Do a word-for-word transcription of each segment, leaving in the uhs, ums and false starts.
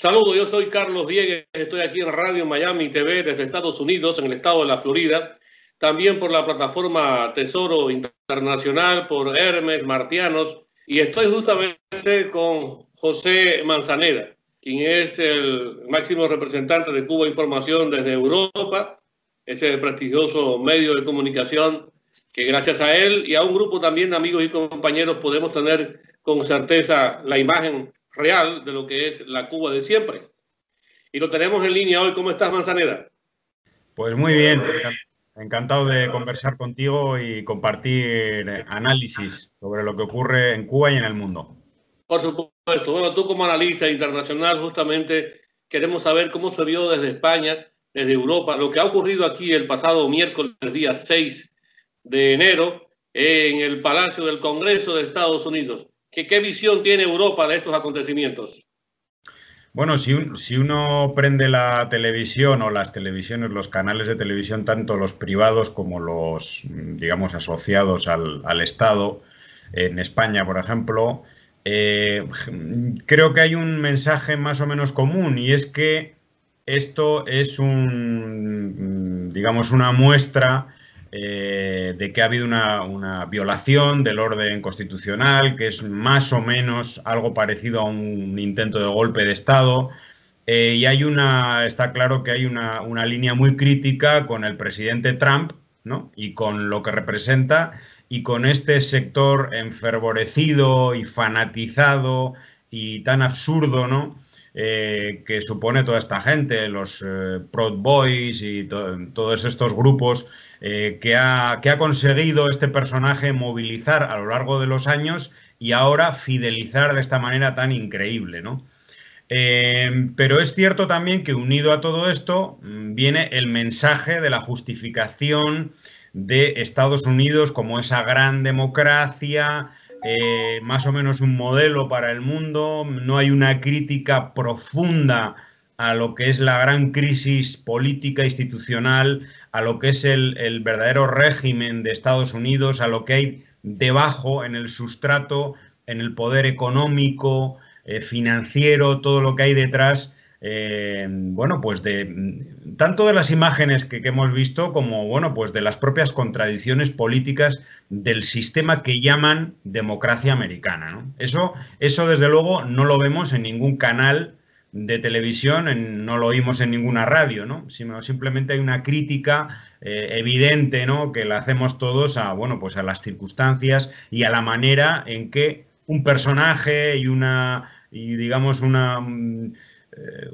Saludos, yo soy Carlos Dieguez, estoy aquí en Radio Miami T V desde Estados Unidos, en el estado de la Florida. También por la plataforma Tesoro Internacional, por Hermes, Martianos. Y estoy justamente con José Manzaneda, quien es el máximo representante de Cuba Información desde Europa, ese prestigioso medio de comunicación que gracias a él y a un grupo también de amigos y compañeros podemos tener con certeza la imagen real de lo que es la Cuba de siempre. Y lo tenemos en línea hoy. ¿Cómo estás, Manzaneda? Pues muy bien. Encantado de conversar contigo y compartir análisis sobre lo que ocurre en Cuba y en el mundo. Por supuesto. Bueno, tú como analista internacional, justamente queremos saber cómo se vio desde España, desde Europa, lo que ha ocurrido aquí el pasado miércoles, día seis de enero, en el Palacio del Congreso de Estados Unidos. ¿Qué, qué visión tiene Europa de estos acontecimientos? Bueno, si, un, si uno prende la televisión o las televisiones, los canales de televisión, tanto los privados como los, digamos, asociados al, al Estado, en España, por ejemplo, eh, creo que hay un mensaje más o menos común, y es que esto es un, digamos, una muestra Eh, de que ha habido una, una violación del orden constitucional, que es más o menos algo parecido a un intento de golpe de Estado, eh, y hay una, está claro que hay una, una línea muy crítica con el presidente Trump, ¿no? Y con lo que representa, y con este sector enfervorecido y fanatizado y tan absurdo, ¿no? Eh, que supone toda esta gente, los eh, Proud Boys y to todos estos grupos eh, que, ha, que ha conseguido este personaje movilizar a lo largo de los años y ahora fidelizar de esta manera tan increíble, ¿no? Eh, pero es cierto también que unido a todo esto viene el mensaje de la justificación de Estados Unidos como esa gran democracia, Eh, más o menos un modelo para el mundo. No hay una crítica profunda a lo que es la gran crisis política institucional, a lo que es el, el verdadero régimen de Estados Unidos, a lo que hay debajo en el sustrato, en el poder económico, eh, financiero, todo lo que hay detrás, eh, bueno, pues de tanto de las imágenes que, que hemos visto como, bueno, pues de las propias contradicciones políticas del sistema que llaman democracia americana, ¿no? Eso, eso desde luego no lo vemos en ningún canal de televisión, en, no lo oímos en ninguna radio, ¿no? Sino simplemente hay una crítica eh, evidente, ¿no? Que la hacemos todos a, bueno, pues a las circunstancias y a la manera en que un personaje y una, y digamos una...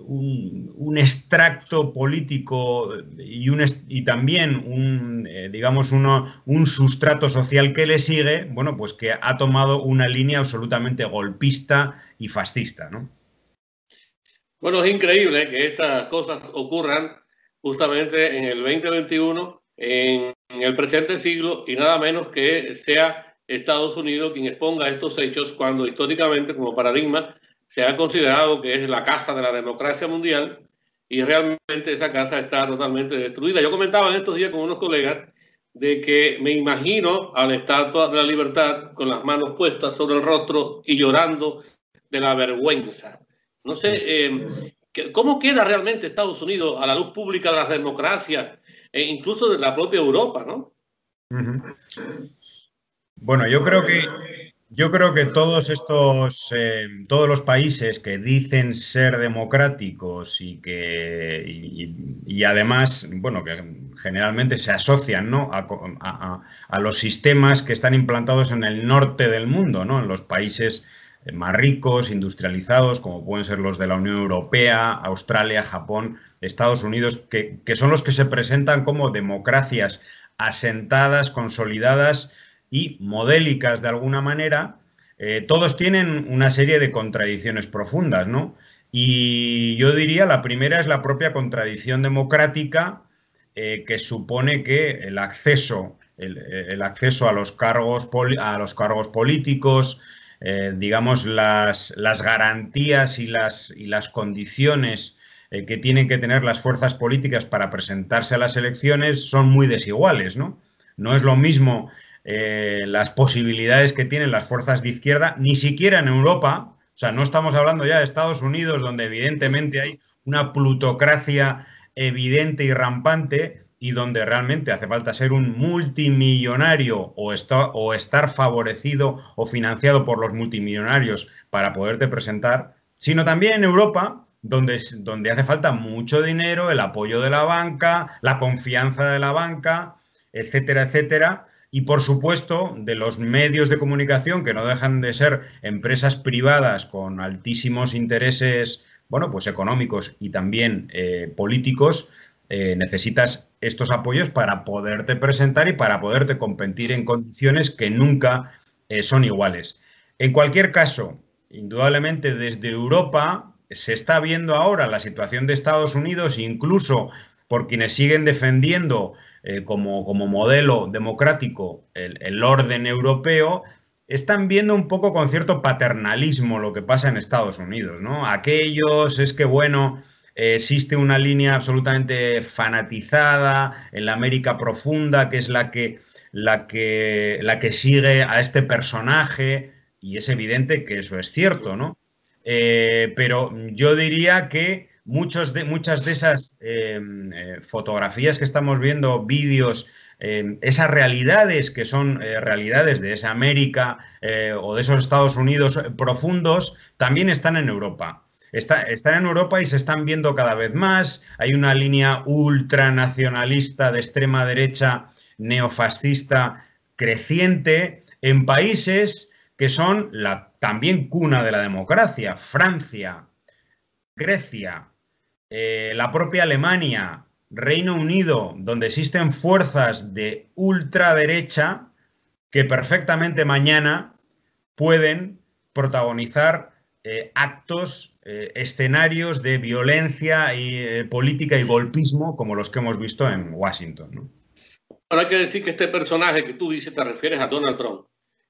Un, un extracto político y, un, y también un, eh, digamos uno, un sustrato social que le sigue, bueno, pues que ha tomado una línea absolutamente golpista y fascista, ¿no? Bueno, es increíble que estas cosas ocurran justamente en el veinte veintiuno, en, en el presente siglo, y nada menos que sea Estados Unidos quien exponga estos hechos cuando históricamente como paradigma se ha considerado que es la casa de la democracia mundial, y realmente esa casa está totalmente destruida. Yo comentaba en estos días con unos colegas de que me imagino a la Estatua de la Libertad con las manos puestas sobre el rostro y llorando de la vergüenza. No sé, eh, ¿cómo queda realmente Estados Unidos a la luz pública de las democracias e incluso de la propia Europa, ¿no? Bueno, yo creo que... Yo creo que todos estos, eh, todos los países que dicen ser democráticos y que y, y además, bueno, que generalmente se asocian, ¿no? a, a, a los sistemas que están implantados en el norte del mundo, ¿no? En los países más ricos, industrializados, como pueden ser los de la Unión Europea, Australia, Japón, Estados Unidos, que, que son los que se presentan como democracias asentadas, consolidadas y modélicas de alguna manera, eh, todos tienen una serie de contradicciones profundas, ¿no? Y yo diría la primera es la propia contradicción democrática, eh, que supone que el acceso, el, el acceso a los cargos, a los cargos políticos, eh, digamos las, las garantías y las, y las condiciones eh, que tienen que tener las fuerzas políticas para presentarse a las elecciones son muy desiguales, ¿no? No es lo mismo Eh, las posibilidades que tienen las fuerzas de izquierda, ni siquiera en Europa, O sea, no estamos hablando ya de Estados Unidos, donde evidentemente hay una plutocracia evidente y rampante y donde realmente hace falta ser un multimillonario o, esta, o estar favorecido o financiado por los multimillonarios para poderte presentar, sino también en Europa, donde, donde hace falta mucho dinero, el apoyo de la banca, la confianza de la banca, etcétera, etcétera. Y, por supuesto, de los medios de comunicación, que no dejan de ser empresas privadas con altísimos intereses, bueno, pues económicos y también eh, políticos, eh, necesitas estos apoyos para poderte presentar y para poderte competir en condiciones que nunca eh, son iguales. En cualquier caso, indudablemente desde Europa se está viendo ahora la situación de Estados Unidos, incluso por quienes siguen defendiendo Eh, como, como modelo democrático el, el orden europeo, están viendo un poco con cierto paternalismo lo que pasa en Estados Unidos, ¿no? Aquellos es que, bueno, eh, existe una línea absolutamente fanatizada en la América profunda, que es la que, la que, la que sigue a este personaje, y es evidente que eso es cierto, ¿no? Eh, pero yo diría que Muchos de, muchas de esas eh, fotografías que estamos viendo, vídeos, eh, esas realidades que son eh, realidades de esa América eh, o de esos Estados Unidos profundos, también están en Europa. Está, están en Europa y se están viendo cada vez más. Hay una línea ultranacionalista de extrema derecha neofascista creciente en países que son la también cuna de la democracia, Francia, Grecia, eh, la propia Alemania, Reino Unido, donde existen fuerzas de ultraderecha que perfectamente mañana pueden protagonizar eh, actos, eh, escenarios de violencia y, eh, política y golpismo como los que hemos visto en Washington, ¿no? Ahora hay que decir que este personaje que tú dices te refieres a Donald Trump.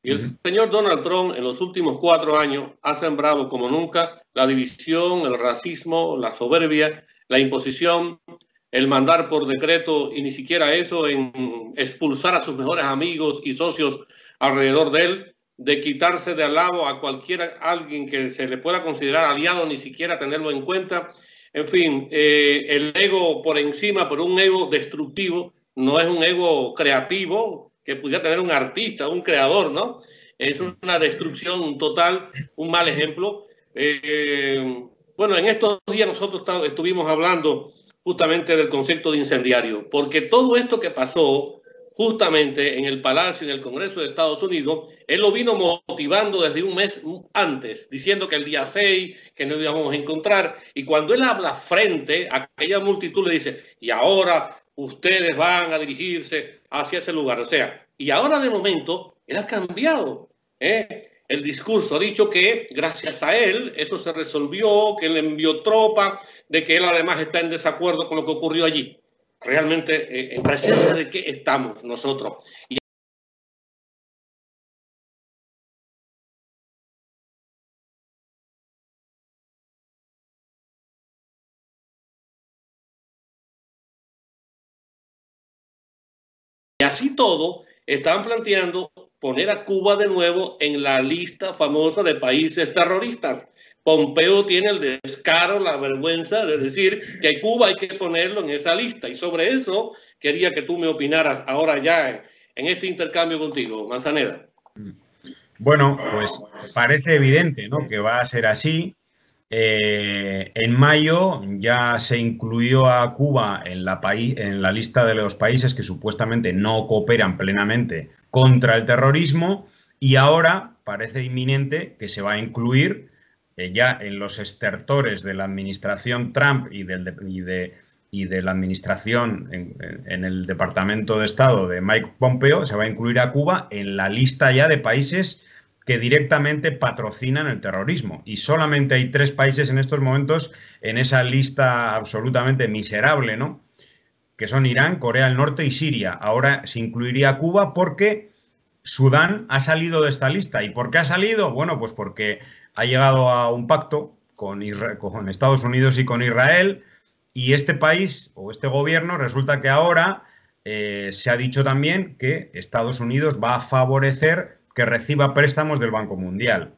Y el señor Donald Trump en los últimos cuatro años ha sembrado como nunca la división, el racismo, la soberbia, la imposición, el mandar por decreto y ni siquiera eso, en expulsar a sus mejores amigos y socios alrededor de él, de quitarse de al lado a cualquiera, alguien que se le pueda considerar aliado, ni siquiera tenerlo en cuenta. En fin, eh, el ego por encima, pero un ego destructivo, no es un ego creativo que pudiera tener un artista, un creador, ¿no? Es una destrucción total, un mal ejemplo. Eh, bueno, en estos días nosotros estuvimos hablando justamente del concepto de incendiario, porque todo esto que pasó justamente en el Palacio, en el Congreso de Estados Unidos, él lo vino motivando desde un mes antes, diciendo que el día seis, que no íbamos a encontrar. Y cuando él habla frente a aquella multitud, le dice, y ahora ustedes van a dirigirse hacia ese lugar. O sea, y ahora de momento, él ha cambiado, ¿eh? El discurso. Ha dicho que gracias a él eso se resolvió, que él envió tropas, de que él además está en desacuerdo con lo que ocurrió allí. Realmente, eh, en presencia de qué estamos nosotros. Y así todo, están planteando poner a Cuba de nuevo en la lista famosa de países terroristas. Pompeo tiene el descaro, la vergüenza de decir que Cuba hay que ponerlo en esa lista. Y sobre eso quería que tú me opinaras ahora ya en este intercambio contigo, Manzaneda. Bueno, pues parece evidente, ¿no?, que va a ser así. Eh, en mayo ya se incluyó a Cuba en la, país, en la lista de los países que supuestamente no cooperan plenamente contra el terrorismo, y ahora parece inminente que se va a incluir eh, ya en los estertores de la administración Trump y, del, y, de, y de la administración en, en el Departamento de Estado de Mike Pompeo, se va a incluir a Cuba en la lista ya de países que directamente patrocinan el terrorismo. Y solamente hay tres países en estos momentos en esa lista absolutamente miserable, ¿no?, que son Irán, Corea del Norte y Siria. Ahora se incluiría a Cuba porque Sudán ha salido de esta lista. ¿Y por qué ha salido? Bueno, pues porque ha llegado a un pacto con, Israel, con Estados Unidos y con Israel, y este país o este gobierno resulta que ahora eh, se ha dicho también que Estados Unidos va a favorecer que reciba préstamos del Banco Mundial.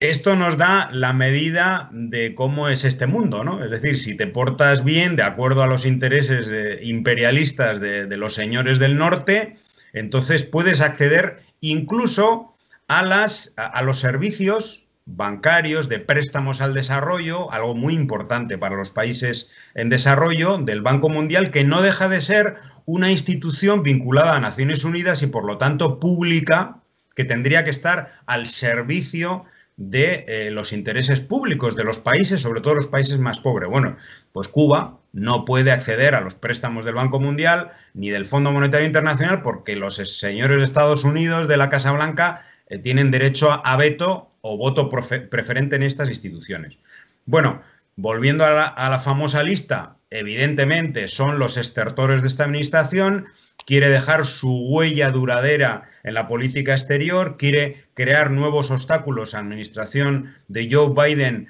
Esto nos da la medida de cómo es este mundo, ¿no? Es decir, si te portas bien de acuerdo a los intereses eh, imperialistas de, de los señores del norte, entonces puedes acceder incluso a, las, a, a los servicios bancarios de préstamos al desarrollo, algo muy importante para los países en desarrollo, del Banco Mundial, que no deja de ser una institución vinculada a Naciones Unidas y, por lo tanto, pública, que tendría que estar al servicio de eh, los intereses públicos de los países, sobre todo los países más pobres. Bueno, pues Cuba no puede acceder a los préstamos del Banco Mundial ni del Fondo Monetario Internacional porque los señores de Estados Unidos de la Casa Blanca eh, tienen derecho a veto o voto preferente en estas instituciones. Bueno, volviendo a la, a la famosa lista, evidentemente son los estertores de esta administración. Quiere dejar su huella duradera en la política exterior, quiere crear nuevos obstáculos a la administración de Joe Biden,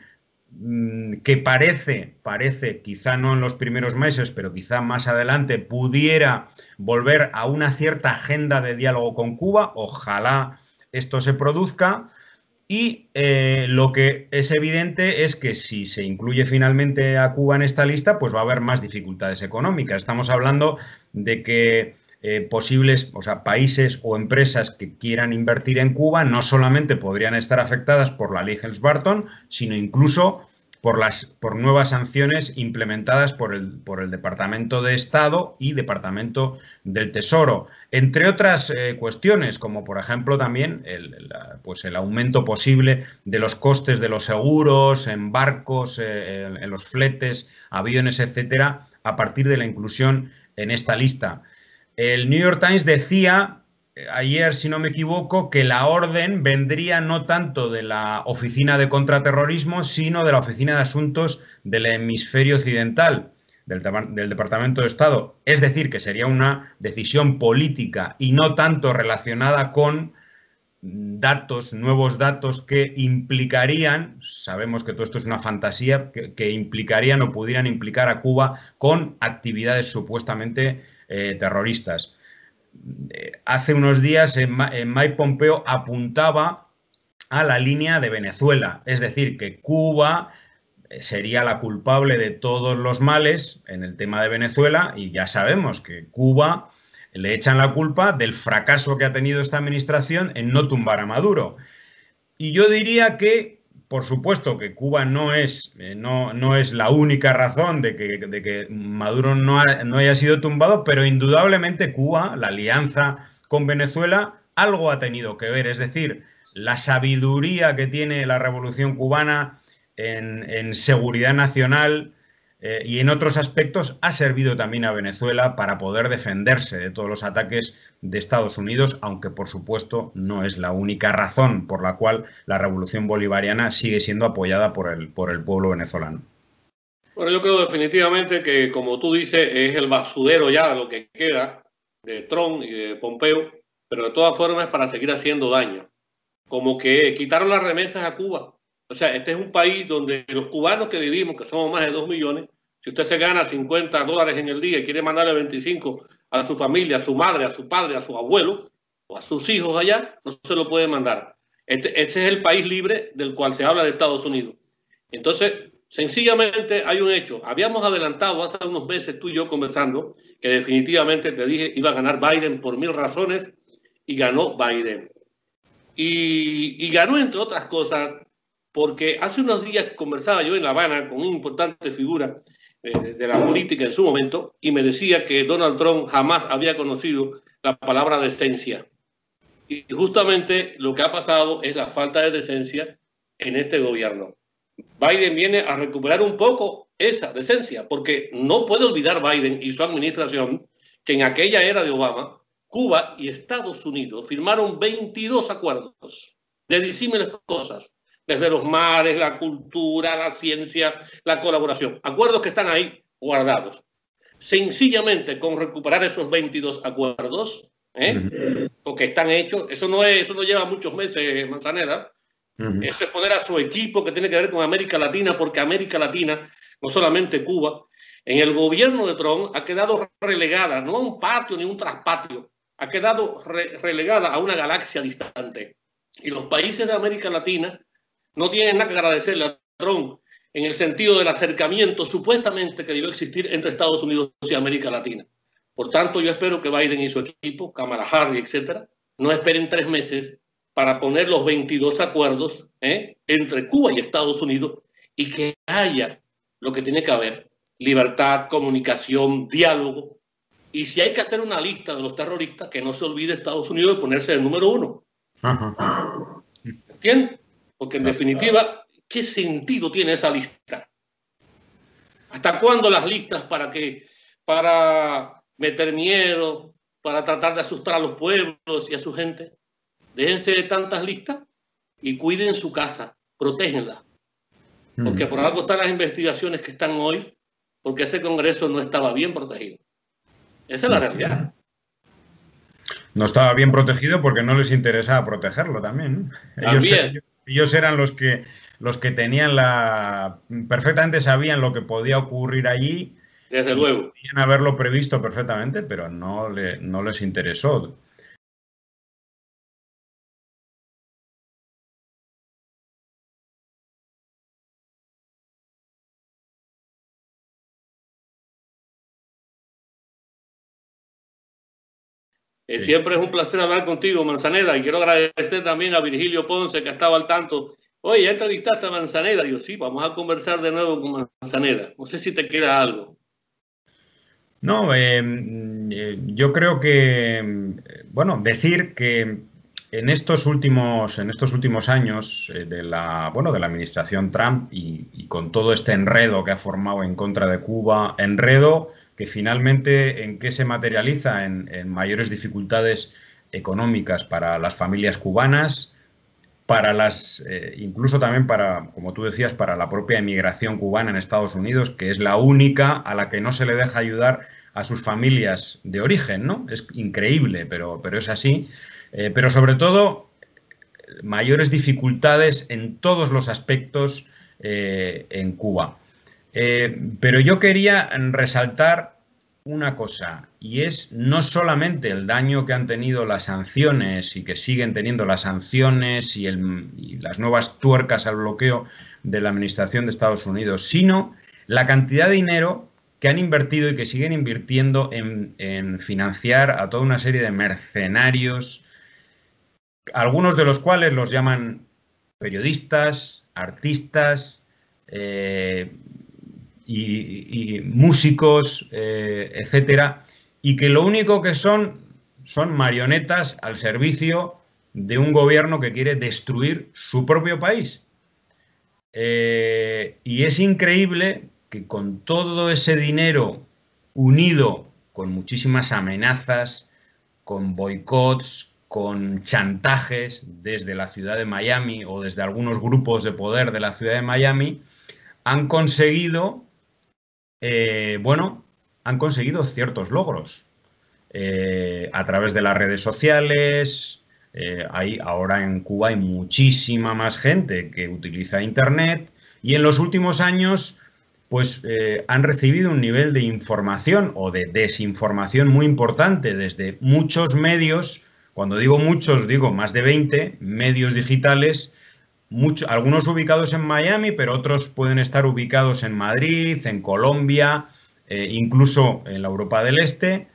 que parece, parece, quizá no en los primeros meses, pero quizá más adelante, pudiera volver a una cierta agenda de diálogo con Cuba. Ojalá esto se produzca. Y eh, lo que es evidente es que si se incluye finalmente a Cuba en esta lista, pues va a haber más dificultades económicas. Estamos hablando de que eh, posibles, o sea, países o empresas que quieran invertir en Cuba no solamente podrían estar afectadas por la ley Helms-Barton, sino incluso por, las, por nuevas sanciones implementadas por el, por el Departamento de Estado y Departamento del Tesoro. Entre otras eh, cuestiones, como por ejemplo también el, la, pues el aumento posible de los costes de los seguros en barcos, eh, en, en los fletes, aviones, etcétera, a partir de la inclusión en esta lista. El New York Times decía eh, ayer, si no me equivoco, que la orden vendría no tanto de la Oficina de Contraterrorismo, sino de la Oficina de Asuntos del Hemisferio Occidental, del Departamento de Estado, es decir, que sería una decisión política y no tanto relacionada con datos, nuevos datos que implicarían, sabemos que todo esto es una fantasía, que, que implicarían o pudieran implicar a Cuba con actividades supuestamente eh, terroristas. Eh, hace unos días eh, Mike Pompeo apuntaba a la línea de Venezuela, es decir, que Cuba sería la culpable de todos los males en el tema de Venezuela y ya sabemos que Cuba le echan la culpa del fracaso que ha tenido esta administración en no tumbar a Maduro. Y yo diría que, por supuesto, que Cuba no es, no, no es la única razón de que, de que Maduro no, ha, no haya sido tumbado, pero indudablemente Cuba, la alianza con Venezuela, algo ha tenido que ver. Es decir, la sabiduría que tiene la Revolución Cubana En, en seguridad nacional eh, y en otros aspectos ha servido también a Venezuela para poder defenderse de todos los ataques de Estados Unidos, aunque por supuesto no es la única razón por la cual la revolución bolivariana sigue siendo apoyada por el, por el pueblo venezolano. Bueno, yo creo definitivamente que, como tú dices, es el basurero ya lo que queda de Trump y de Pompeo, pero de todas formas para seguir haciendo daño. Como que quitaron las remesas a Cuba. O sea, este es un país donde los cubanos que vivimos, que somos más de dos millones, si usted se gana cincuenta dólares en el día y quiere mandarle veinticinco a su familia, a su madre, a su padre, a su abuelo o a sus hijos allá, no se lo puede mandar. Este, este es el país libre del cual se habla de Estados Unidos. Entonces, sencillamente hay un hecho. Habíamos adelantado hace unos meses tú y yo conversando que definitivamente te dije iba a ganar Biden por mil razones y ganó Biden. Y, y ganó, entre otras cosas, porque hace unos días conversaba yo en La Habana con una importante figura eh, de la política en su momento y me decía que Donald Trump jamás había conocido la palabra decencia. Y justamente lo que ha pasado es la falta de decencia en este gobierno. Biden viene a recuperar un poco esa decencia, porque no puede olvidar Biden y su administración que en aquella era de Obama, Cuba y Estados Unidos firmaron veintidós acuerdos de disímiles cosas. Desde los mares, la cultura, la ciencia, la colaboración. Acuerdos que están ahí guardados. Sencillamente con recuperar esos veintidós acuerdos, ¿eh? Uh-huh. Porque están hechos, eso no es, eso no lleva muchos meses, Manzaneda. Uh-huh. Eso es poner a su equipo que tiene que ver con América Latina, porque América Latina, no solamente Cuba, en el gobierno de Trump ha quedado relegada, no a un patio ni un traspatio, ha quedado re- relegada a una galaxia distante. Y los países de América Latina no tienen nada que agradecerle a Trump en el sentido del acercamiento supuestamente que debió existir entre Estados Unidos y América Latina. Por tanto, yo espero que Biden y su equipo, Kamala Harris, etcétera, no esperen tres meses para poner los veintidós acuerdos ¿eh? entre Cuba y Estados Unidos y que haya lo que tiene que haber, libertad, comunicación, diálogo. Y si hay que hacer una lista de los terroristas, que no se olvide Estados Unidos de ponerse el número uno. Ajá. ¿Entiendes? Porque en definitiva, ¿qué sentido tiene esa lista? ¿Hasta cuándo las listas para que, para meter miedo, para tratar de asustar a los pueblos y a su gente? Déjense de tantas listas y cuiden su casa, protégenla. Porque por algo están las investigaciones que están hoy, porque ese Congreso no estaba bien protegido. Esa es la realidad. No estaba bien protegido porque no les interesaba protegerlo también. Ellos, ellos, ellos eran los que los que tenían la... perfectamente sabían lo que podía ocurrir allí. Desde luego. Podían haberlo previsto perfectamente, pero no, le, no les interesó. Sí. Siempre es un placer hablar contigo, Manzaneda, y quiero agradecer también a Virgilio Ponce, que estaba al tanto. Oye, ya entrevistaste a Manzaneda. Yo, sí, vamos a conversar de nuevo con Manzaneda. No sé si te queda algo. No, eh, yo creo que, bueno, decir que en estos últimos, en estos últimos años de la, bueno, de la administración Trump y, y con todo este enredo que ha formado en contra de Cuba, enredo... que finalmente en qué se materializa en, en mayores dificultades económicas para las familias cubanas, para las eh, incluso también para, como tú decías, para la propia emigración cubana en Estados Unidos, que es la única a la que no se le deja ayudar a sus familias de origen, ¿no? Es increíble, pero, pero es así. Eh, pero sobre todo, mayores dificultades en todos los aspectos eh, en Cuba. Eh, pero yo quería resaltar una cosa, y es no solamente el daño que han tenido las sanciones y que siguen teniendo las sanciones y, el, y las nuevas tuercas al bloqueo de la administración de Estados Unidos, sino la cantidad de dinero que han invertido y que siguen invirtiendo en, en financiar a toda una serie de mercenarios, algunos de los cuales los llaman periodistas, artistas, eh, Y, y músicos, eh, etcétera, y que lo único que son, son marionetas al servicio de un gobierno que quiere destruir su propio país. Eh, y es increíble que con todo ese dinero unido con muchísimas amenazas, con boicots, con chantajes desde la ciudad de Miami o desde algunos grupos de poder de la ciudad de Miami, han conseguido... Eh, bueno, han conseguido ciertos logros eh, a través de las redes sociales. Eh, hay, ahora en Cuba hay muchísima más gente que utiliza Internet y en los últimos años pues, eh, han recibido un nivel de información o de desinformación muy importante desde muchos medios. Cuando digo muchos, digo más de veinte medios digitales. Mucho, algunos ubicados en Miami, pero otros pueden estar ubicados en Madrid, en Colombia, eh, incluso en la Europa del Este,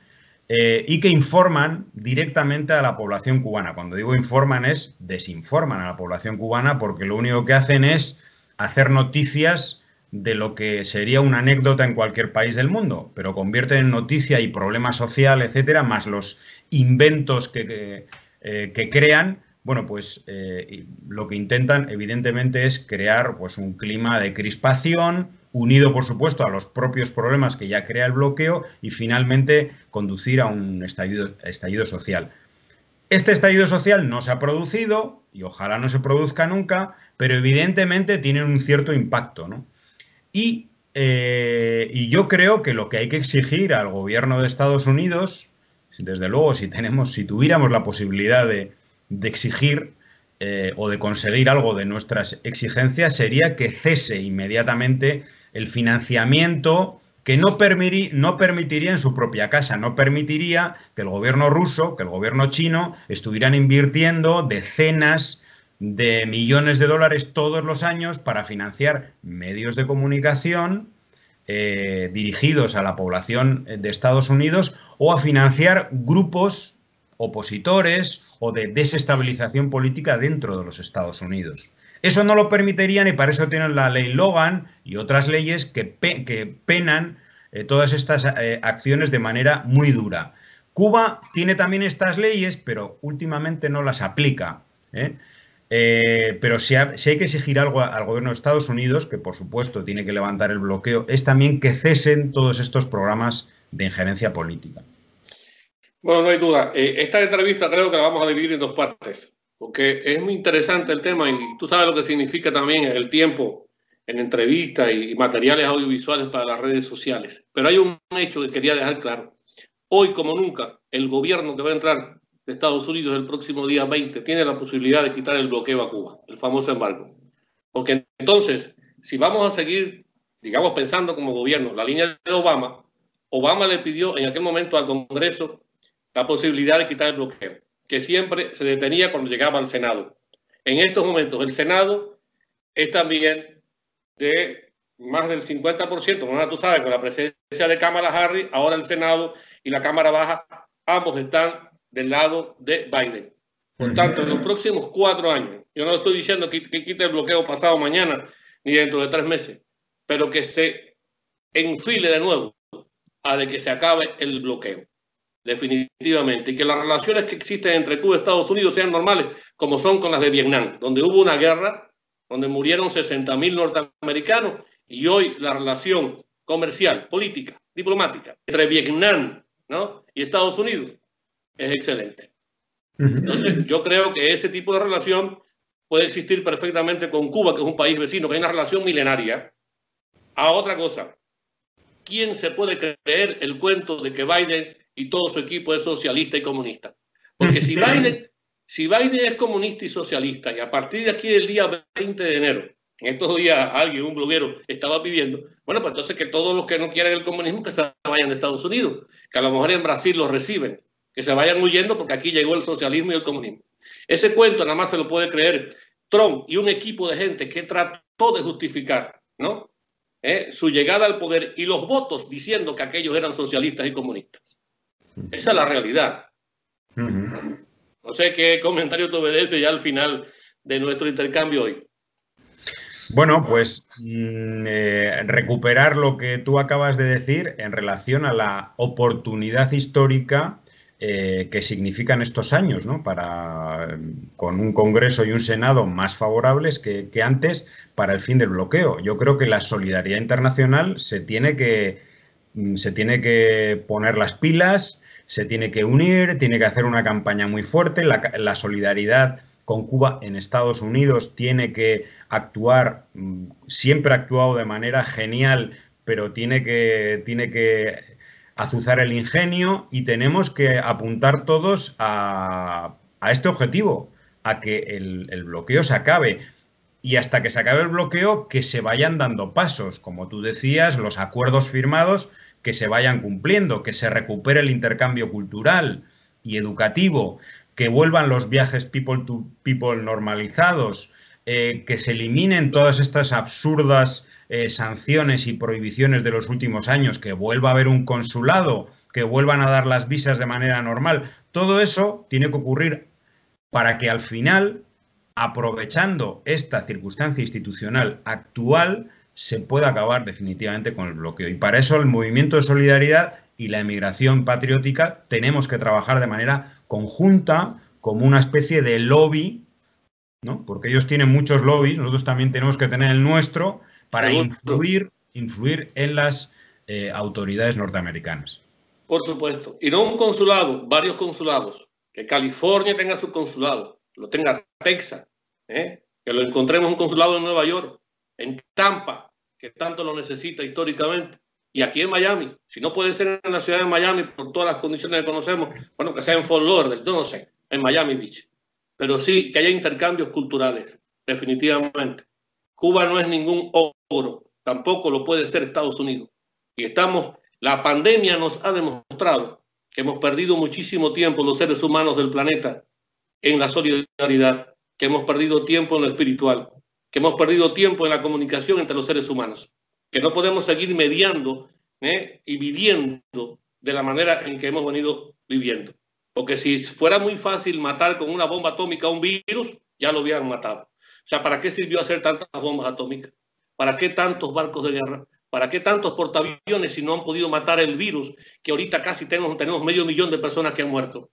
eh, y que informan directamente a la población cubana. Cuando digo informan es desinforman a la población cubana porque lo único que hacen es hacer noticias de lo que sería una anécdota en cualquier país del mundo, pero convierten en noticia y problema social, etcétera, más los inventos que, que, eh, que crean. Bueno, pues eh, lo que intentan evidentemente es crear pues, un clima de crispación, unido por supuesto a los propios problemas que ya crea el bloqueo y finalmente conducir a un estallido, estallido social. Este estallido social no se ha producido y ojalá no se produzca nunca, pero evidentemente tiene un cierto impacto, ¿no? Y, eh, y yo creo que lo que hay que exigir al gobierno de Estados Unidos, desde luego si tenemos, si tuviéramos la posibilidad de... de exigir eh, o de conseguir algo de nuestras exigencias sería que cese inmediatamente el financiamiento que no, permiri, no permitiría en su propia casa, no permitiría que el gobierno ruso, que el gobierno chino estuvieran invirtiendo decenas de millones de dólares todos los años para financiar medios de comunicación eh, dirigidos a la población de Estados Unidos o a financiar grupos opositores o de desestabilización política dentro de los Estados Unidos. Eso no lo permitirían y para eso tienen la ley Logan y otras leyes que, pe que penan eh, todas estas eh, acciones de manera muy dura. Cuba tiene también estas leyes, pero últimamente no las aplica, ¿eh? Eh, pero si, ha, si hay que exigir algo al gobierno de Estados Unidos, que por supuesto tiene que levantar el bloqueo, es también que cesen todos estos programas de injerencia política. Bueno, no hay duda. Eh, esta entrevista creo que la vamos a dividir en dos partes, porque es muy interesante el tema y tú sabes lo que significa también el tiempo en entrevistas y materiales audiovisuales para las redes sociales. Pero hay un hecho que quería dejar claro. Hoy como nunca, el gobierno que va a entrar de Estados Unidos el próximo día veinte tiene la posibilidad de quitar el bloqueo a Cuba, el famoso embargo. Porque entonces, si vamos a seguir, digamos, pensando como gobierno, la línea de Obama, Obama le pidió en aquel momento al Congreso la posibilidad de quitar el bloqueo, que siempre se detenía cuando llegaba al Senado. En estos momentos el Senado es también de más del cincuenta por ciento, ¿no? Tú sabes, con la presencia de Kamala Harris, ahora el Senado y la Cámara Baja, ambos están del lado de Biden. Por tanto, en los próximos cuatro años, yo no estoy diciendo que, que quite el bloqueo pasado mañana, ni dentro de tres meses, pero que se enfile de nuevo a de que se acabe el bloqueo. Definitivamente, y que las relaciones que existen entre Cuba y Estados Unidos sean normales, como son con las de Vietnam, donde hubo una guerra, donde murieron sesenta mil norteamericanos, y hoy la relación comercial, política, diplomática, entre Vietnam, ¿no?, y Estados Unidos es excelente. Entonces, yo creo que ese tipo de relación puede existir perfectamente con Cuba, que es un país vecino, que hay una relación milenaria. A otra cosa, ¿quién se puede creer el cuento de que Biden y todo su equipo es socialista y comunista? Porque si Biden, si Biden es comunista y socialista, y a partir de aquí del día veinte de enero, en estos días alguien, un bloguero, estaba pidiendo, bueno, pues entonces que todos los que no quieran el comunismo que se vayan de Estados Unidos, que a lo mejor en Brasil los reciben, que se vayan huyendo porque aquí llegó el socialismo y el comunismo. Ese cuento nada más se lo puede creer Trump y un equipo de gente que trató de justificar, ¿no?, ¿Eh? su llegada al poder y los votos diciendo que aquellos eran socialistas y comunistas. Esa es la realidad. Uh-huh. No sé qué comentario te obedece ya al final de nuestro intercambio hoy. Bueno, pues eh, recuperar lo que tú acabas de decir en relación a la oportunidad histórica eh, que significan estos años, ¿no? Para, con un Congreso y un Senado más favorables que, que antes para el fin del bloqueo. Yo creo que la solidaridad internacional se tiene que, se tiene que poner las pilas. Se tiene que unir, tiene que hacer una campaña muy fuerte, la, la solidaridad con Cuba en Estados Unidos tiene que actuar, siempre ha actuado de manera genial, pero tiene que, tiene que azuzar el ingenio y tenemos que apuntar todos a, a este objetivo, a que el, el bloqueo se acabe. Y hasta que se acabe el bloqueo, que se vayan dando pasos, como tú decías, los acuerdos firmados, que se vayan cumpliendo, que se recupere el intercambio cultural y educativo, que vuelvan los viajes people to people normalizados, eh, que se eliminen todas estas absurdas eh, sanciones y prohibiciones de los últimos años, que vuelva a haber un consulado, que vuelvan a dar las visas de manera normal. Todo eso tiene que ocurrir para que al final, aprovechando esta circunstancia institucional actual, se puede acabar definitivamente con el bloqueo. Y para eso el movimiento de solidaridad y la emigración patriótica tenemos que trabajar de manera conjunta como una especie de lobby, ¿no? Porque ellos tienen muchos lobbies, nosotros también tenemos que tener el nuestro para influir, influir en las eh, autoridades norteamericanas. Por supuesto. Y no un consulado, varios consulados. Que California tenga su consulado, lo tenga Texas, ¿eh? que lo encontremos un consulado en Nueva York, en Tampa, que tanto lo necesita históricamente, y aquí en Miami, si no puede ser en la ciudad de Miami por todas las condiciones que conocemos, bueno, que sea en Fort Lauderdale, yo no sé, en Miami Beach, pero sí que haya intercambios culturales, definitivamente. Cuba no es ningún oro, tampoco lo puede ser Estados Unidos, y estamos, la pandemia nos ha demostrado que hemos perdido muchísimo tiempo los seres humanos del planeta en la solidaridad que hemos perdido tiempo en lo espiritual, que hemos perdido tiempo en la comunicación entre los seres humanos, que no podemos seguir mediando ¿eh? y viviendo de la manera en que hemos venido viviendo. Porque si fuera muy fácil matar con una bomba atómica un virus, ya lo hubieran matado. O sea, ¿para qué sirvió hacer tantas bombas atómicas? ¿Para qué tantos barcos de guerra? ¿Para qué tantos portaaviones si no han podido matar el virus? Que ahorita casi tenemos, tenemos medio millón de personas que han muerto.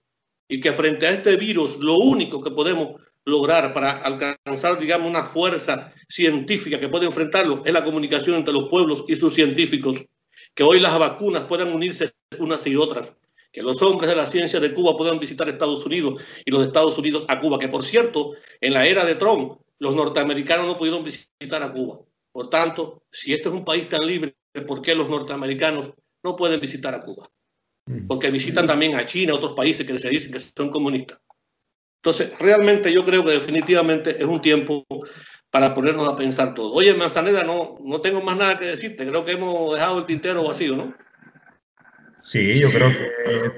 Y que frente a este virus, lo único que podemos lograr para alcanzar, digamos, una fuerza científica que puede enfrentarlo es la comunicación entre los pueblos y sus científicos. Que hoy las vacunas puedan unirse unas y otras. Que los hombres de la ciencia de Cuba puedan visitar Estados Unidos y los Estados Unidos a Cuba. Que, por cierto, en la era de Trump, los norteamericanos no pudieron visitar a Cuba. Por tanto, si este es un país tan libre, ¿por qué los norteamericanos no pueden visitar a Cuba? Porque visitan también a China, a otros países que se dicen que son comunistas. Entonces, realmente yo creo que definitivamente es un tiempo para ponernos a pensar todo. Oye, Manzaneda, no, no tengo más nada que decirte. Creo que hemos dejado el tintero vacío, ¿no? Sí, yo creo que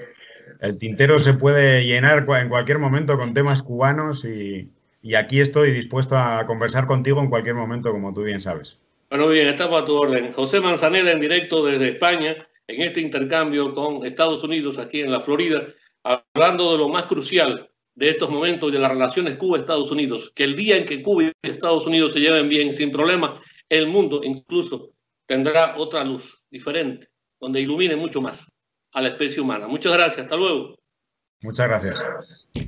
el tintero se puede llenar en cualquier momento con temas cubanos y... Y aquí estoy dispuesto a conversar contigo en cualquier momento, como tú bien sabes. Bueno, bien, estamos a tu orden. José Manzaneda en directo desde España, en este intercambio con Estados Unidos, aquí en la Florida, hablando de lo más crucial de estos momentos y de las relaciones Cuba-Estados Unidos. Que el día en que Cuba y Estados Unidos se lleven bien, sin problema, el mundo incluso tendrá otra luz diferente, donde ilumine mucho más a la especie humana. Muchas gracias, hasta luego. Muchas gracias.